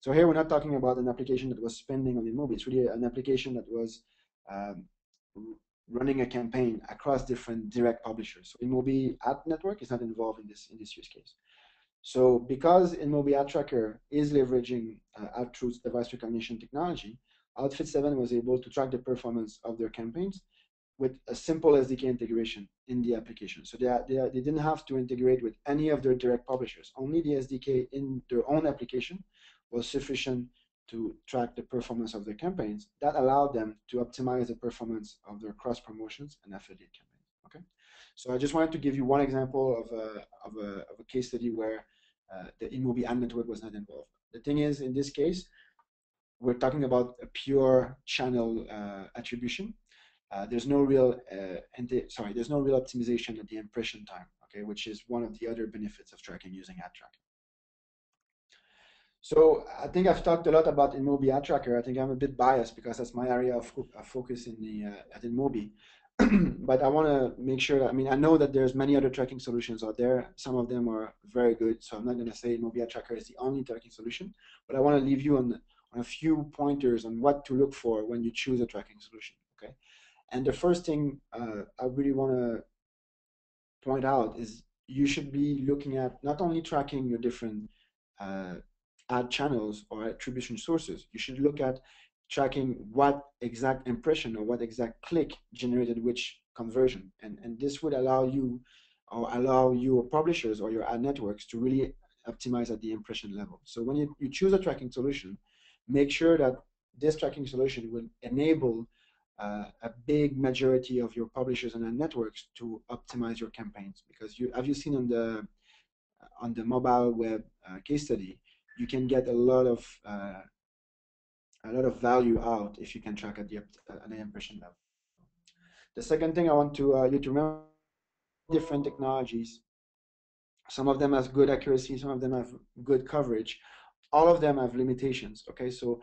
So here we're not talking about an application that was spending on InMobi. It's really an application that was um, running a campaign across different direct publishers. So InMobi Ad Network is not involved in this in this use case. So because InMobi Ad Tracker is leveraging uh, AdTruth's device recognition technology, Outfit seven was able to track the performance of their campaigns with a simple S D K integration in the application. So they, they, they didn't have to integrate with any of their direct publishers. Only the S D K in their own application was sufficient to track the performance of their campaigns. That allowed them to optimize the performance of their cross-promotions and affiliate campaigns. Okay. So I just wanted to give you one example of a, of a, of a case study where uh, the InMobi Ad Network was not involved. The thing is, in this case, we're talking about a pure channel uh, attribution. Uh, there's no real, uh, anti sorry, there's no real optimization at the impression time, okay, which is one of the other benefits of tracking using ad tracking. So I think I've talked a lot about InMobi Ad Tracker. I think I'm a bit biased because that's my area of, of focus in the uh, at InMobi. But I want to make sure that, I mean, I know that there's many other tracking solutions out there. Some of them are very good, so I'm not going to say InMobi Ad Tracker is the only tracking solution, but I want to leave you on, on a few pointers on what to look for when you choose a tracking solution, okay? And the first thing uh, I really want to point out is you should be looking at not only tracking your different uh, ad channels or attribution sources, you should look at tracking what exact impression or what exact click generated which conversion, and and this would allow you or allow your publishers or your ad networks to really optimize at the impression level. So when you, you choose a tracking solution, make sure that this tracking solution will enable uh, a big majority of your publishers and ad networks to optimize your campaigns, because you have you seen on the on the mobile web uh, case study, you can get a lot of uh, a lot of value out if you can track at the, at the impression level. The second thing I want to, uh, you to remember, different technologies. Some of them have good accuracy, some of them have good coverage. All of them have limitations, okay? So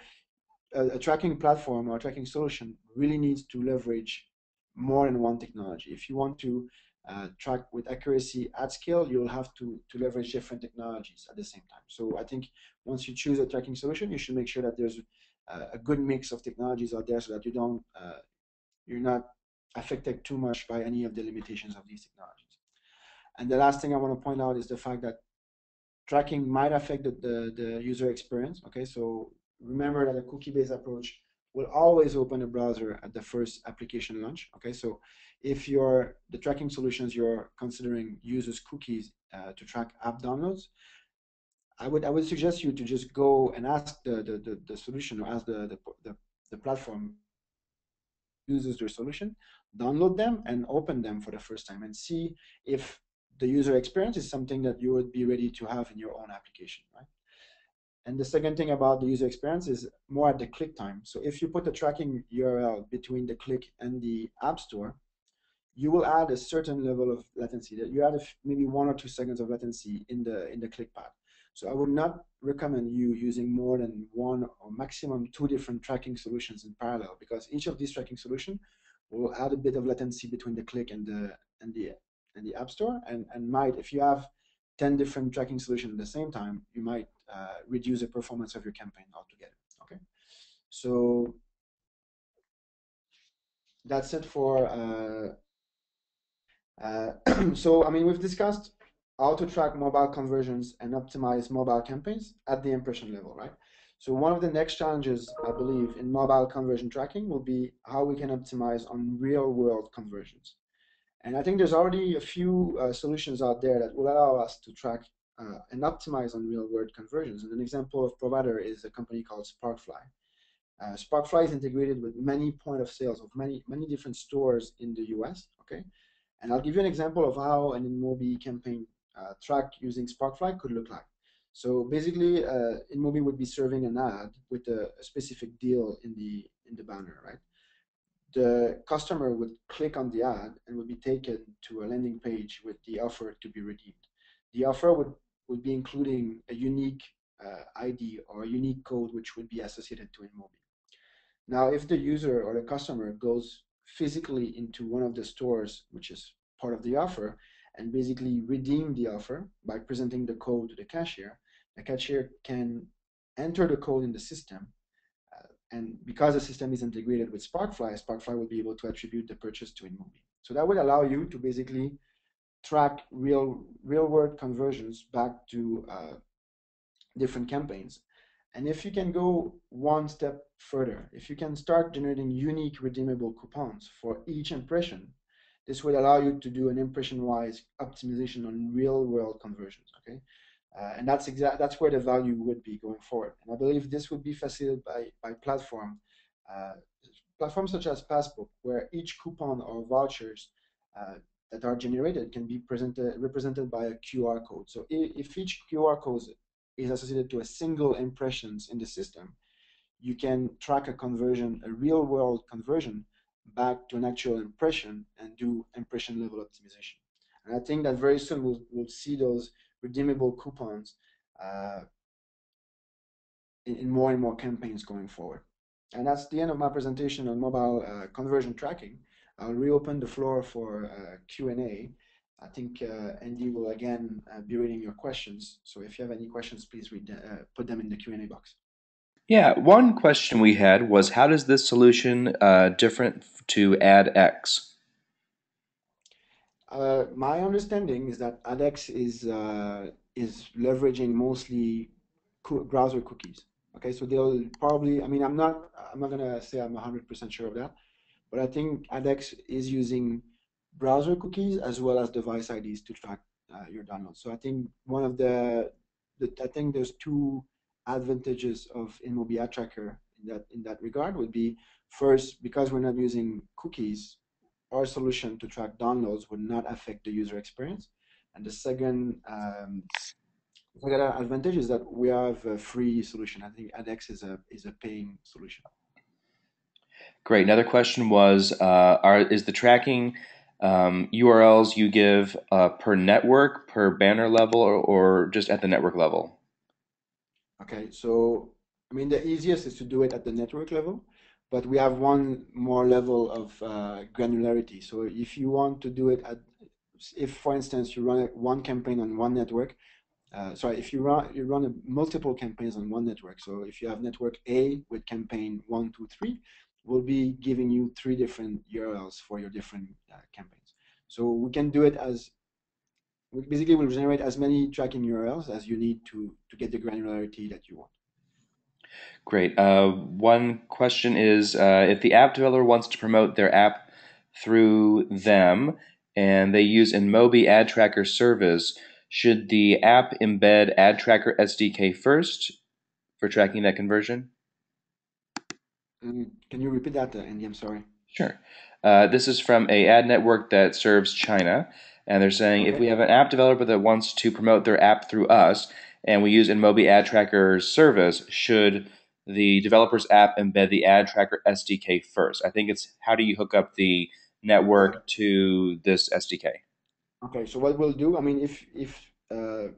a, a tracking platform or a tracking solution really needs to leverage more than one technology. If you want to uh, track with accuracy at scale, you'll have to, to leverage different technologies at the same time. So I think once you choose a tracking solution, you should make sure that there's a, a good mix of technologies out there so that you don't, uh, you're not affected too much by any of the limitations of these technologies. And the last thing I want to point out is the fact that tracking might affect the, the, the user experience. Okay, so remember that a cookie-based approach will always open a browser at the first application launch. Okay, so if you're the tracking solutions you're considering uses cookies uh, to track app downloads, I would I would suggest you to just go and ask the the, the, the solution or ask the the, the, the platform uses their solution, download them and open them for the first time and see if the user experience is something that you would be ready to have in your own application, right? And the second thing about the user experience is more at the click time. So if you put the tracking U R L between the click and the App Store, you will add a certain level of latency. That you add maybe one or two seconds of latency in the in the click path. So I would not recommend you using more than one or maximum two different tracking solutions in parallel, because each of these tracking solutions will add a bit of latency between the click and the and the and the App Store, and and might, if you have ten different tracking solutions at the same time, you might uh, reduce the performance of your campaign altogether. Okay, so that's it for. Uh, uh, so I mean, we've discussed how to track mobile conversions and optimize mobile campaigns at the impression level, right? So one of the next challenges, I believe, in mobile conversion tracking will be how we can optimize on real-world conversions. And I think there's already a few uh, solutions out there that will allow us to track uh, and optimize on real-world conversions. And an example of provider is a company called Sparkfly. Uh, Sparkfly is integrated with many point of sales of many many different stores in the U S. Okay, and I'll give you an example of how an InMobi campaign uh, track using Sparkfly could look like. So basically, uh, InMobi would be serving an ad with a, a specific deal in the in the banner, right? The customer would click on the ad and would be taken to a landing page with the offer to be redeemed. The offer would, would be including a unique uh, I D or a unique code which would be associated to InMobi. Now, if the user or the customer goes physically into one of the stores which is part of the offer and basically redeem the offer by presenting the code to the cashier, the cashier can enter the code in the system. And because the system is integrated with Sparkfly, Sparkfly will be able to attribute the purchase to InMobi. So that would allow you to basically track real, real-world conversions back to uh, different campaigns. And if you can go one step further, if you can start generating unique redeemable coupons for each impression, this would allow you to do an impression-wise optimization on real-world conversions. Okay. Uh, and that's exact. That's where the value would be going forward. And I believe this would be facilitated by by platform, uh, platforms such as Passbook, where each coupon or vouchers uh, that are generated can be presented represented by a Q R code. So if each Q R code is associated to a single impressions in the system, you can track a conversion, a real world conversion, back to an actual impression and do impression level optimization. And I think that very soon we'll we'll see those redeemable coupons uh, in, in more and more campaigns going forward. And that's the end of my presentation on mobile uh, conversion tracking. I'll reopen the floor for uh, Q and A. I think uh, Andy will again uh, be reading your questions. So if you have any questions, please read the, uh, put them in the Q and A box. Yeah, one question we had was, how does this solution uh, different to AdX? Uh, my understanding is that AdX is uh, is leveraging mostly co browser cookies. Okay, so they'll probably. I mean, I'm not. I'm not gonna say I'm one hundred percent sure of that, but I think AdX is using browser cookies as well as device I Ds to track uh, your downloads. So I think one of the, the. I think there's two advantages of InMobi Ad Tracker in that in that regard would be, first, because we're not using cookies, our solution to track downloads would not affect the user experience. And the second um, advantage is that we have a free solution. I think AdX is a, is a paying solution. Great. Another question was, uh, are, is the tracking um, U R Ls you give uh, per network, per banner level, or, or just at the network level? Okay. So, I mean, the easiest is to do it at the network level. But we have one more level of uh, granularity. So if you want to do it at if, for instance, you run one campaign on one network, uh, sorry, if you run you run a, multiple campaigns on one network, so if you have network A with campaign one, two, three, we'll be giving you three different U R Ls for your different uh, campaigns. So we can do it as we basically will generate as many tracking U R Ls as you need to to get the granularity that you want. Great. Uh, one question is, uh, if the app developer wants to promote their app through them and they use InMobi Ad Tracker service, should the app embed Ad Tracker S D K first for tracking that conversion? Um, can you repeat that, uh, Andy? I'm sorry. Sure. Uh, this is from a ad network that serves China, and they're saying, okay, if we have an app developer that wants to promote their app through us, and we use InMobi Ad Tracker service, should the developer's app embed the Ad Tracker S D K first? I think it's how do you hook up the network to this S D K? Okay, so what we'll do, I mean, if if uh,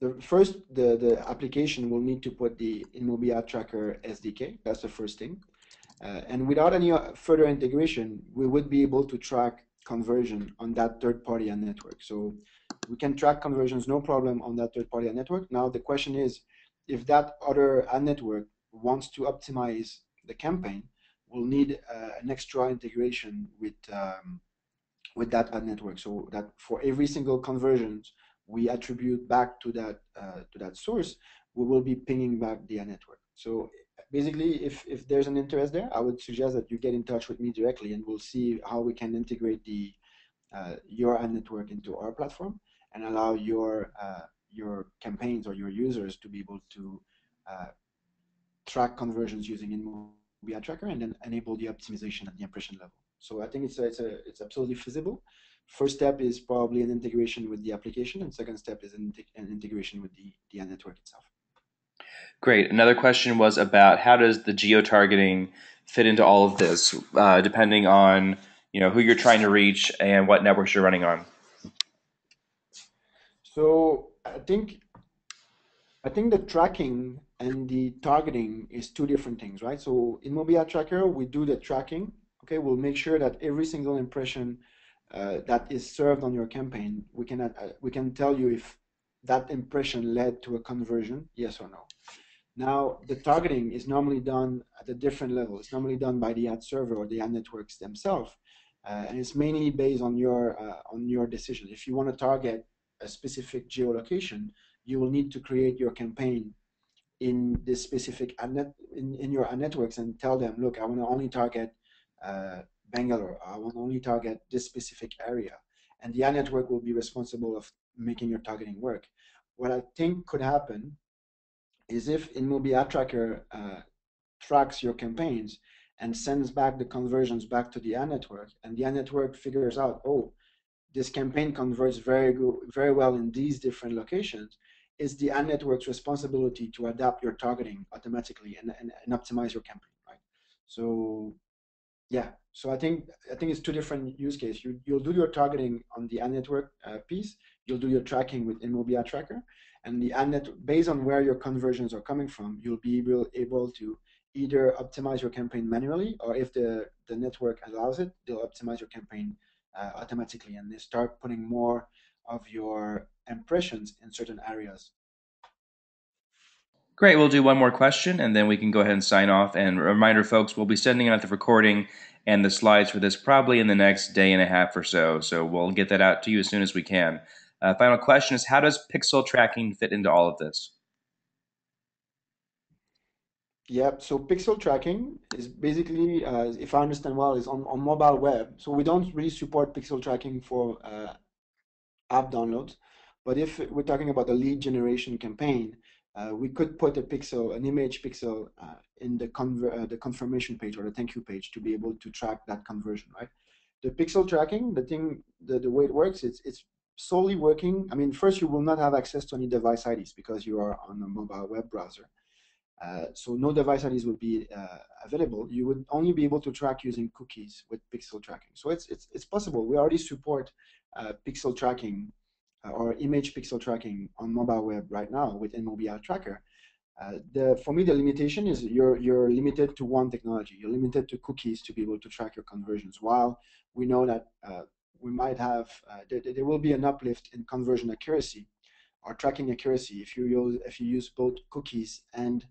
the first the the application will need to put the InMobi Ad Tracker S D K. That's the first thing, uh, and without any further integration, we would be able to track conversion on that third-party ad network. So we can track conversions, no problem, on that third-party ad network. Now the question is, if that other ad network wants to optimize the campaign, we'll need uh, an extra integration with um, with that ad network, so that for every single conversion we attribute back to that uh, to that source, we will be pinging back the ad network. So basically, if, if there's an interest there, I would suggest that you get in touch with me directly, and we'll see how we can integrate the uh, your ad network into our platform and allow your uh, your campaigns or your users to be able to uh, track conversions using InMobi Ad Tracker, and then enable the optimization at the impression level. So I think it's a, it's a, it's absolutely feasible. First step is probably an integration with the application, and second step is an, an integration with the, the ad network itself. Great. Another question was about how does the geo-targeting fit into all of this, uh, depending on, you know, who you're trying to reach and what networks you're running on. So I think I think the tracking and the targeting is two different things, right? So in InMobi Ad Tracker, we do the tracking. Okay, we'll make sure that every single impression uh, that is served on your campaign, we can uh, we can tell you if that impression led to a conversion, yes or no. Now, the targeting is normally done at a different level. It's normally done by the ad server or the ad networks themselves, uh, and it's mainly based on your uh, on your decision. If you want to target a specific geolocation, you will need to create your campaign in this specific ad net, in in your ad networks, and tell them, look, I want to only target uh, Bangalore. I want to only target this specific area, and the ad network will be responsible of making your targeting work. What I think could happen is if InMobi Ad Tracker uh, tracks your campaigns and sends back the conversions back to the ad network, and the ad network figures out, oh, this campaign converts very good, very well in these different locations, it's the ad network's responsibility to adapt your targeting automatically and, and, and optimize your campaign, right? So, yeah. So I think I think it's two different use cases. You, you'll do your targeting on the ad network uh, piece. You'll do your tracking with InMobi Ad Tracker, and the ad net, based on where your conversions are coming from, you'll be able, able to either optimize your campaign manually, or if the, the network allows it, they'll optimize your campaign uh, automatically, and they start putting more of your impressions in certain areas. Great. We'll do one more question, and then we can go ahead and sign off. And reminder, folks, we'll be sending out the recording and the slides for this probably in the next day and a half or so. So we'll get that out to you as soon as we can. Uh, final question is, how does pixel tracking fit into all of this? Yep, so pixel tracking is basically, uh, if I understand well, is on, on mobile web. So we don't really support pixel tracking for uh, app downloads. But if we're talking about a lead generation campaign, uh, we could put a pixel, an image pixel uh, in the, conver uh, the confirmation page or the thank you page to be able to track that conversion, right? The pixel tracking, the thing, the, the way it works, it's it's solely working, I mean, first you will not have access to any device I Ds because you are on a mobile web browser. Uh, so no device I Ds will be uh, available. You would only be able to track using cookies with pixel tracking. So it's it's, it's possible. We already support uh, pixel tracking uh, or image pixel tracking on mobile web right now with InMobi Ad Tracker. Uh, the, for me, the limitation is you're, you're limited to one technology. You're limited to cookies to be able to track your conversions, while we know that uh, we might have uh, there, there will be an uplift in conversion accuracy or tracking accuracy if you use if you use both cookies and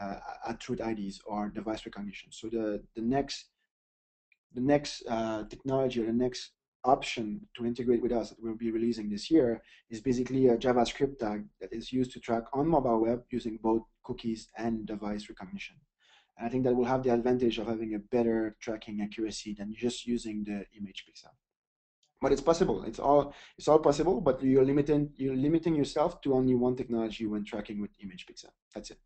uh, AdTruth I Ds or device recognition. So the the next the next uh, technology or the next option to integrate with us that we'll be releasing this year is basically a JavaScript tag that is used to track on mobile web using both cookies and device recognition. And I think that will have the advantage of having a better tracking accuracy than just using the image pixel. But it's possible. It's all it's all possible. But you're limiting you're limiting yourself to only one technology when tracking with image pixel. That's it.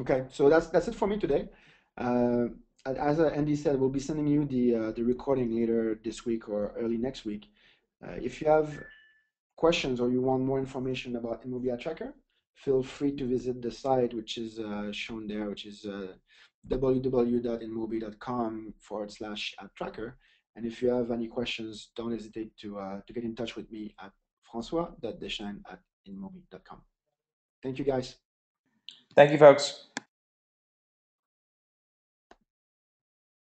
Okay, so that's that's it for me today. Uh, as Andy said, we'll be sending you the uh, the recording later this week or early next week. Uh, if you have questions or you want more information about InMobi Ad Tracker, feel free to visit the site, which is uh, shown there, which is uh, w w w dot inmobi dot com forward slash ad tracker. And if you have any questions, don't hesitate to uh, to get in touch with me at François Deschênes at inmobi dot com. Thank you, guys. Thank you, folks.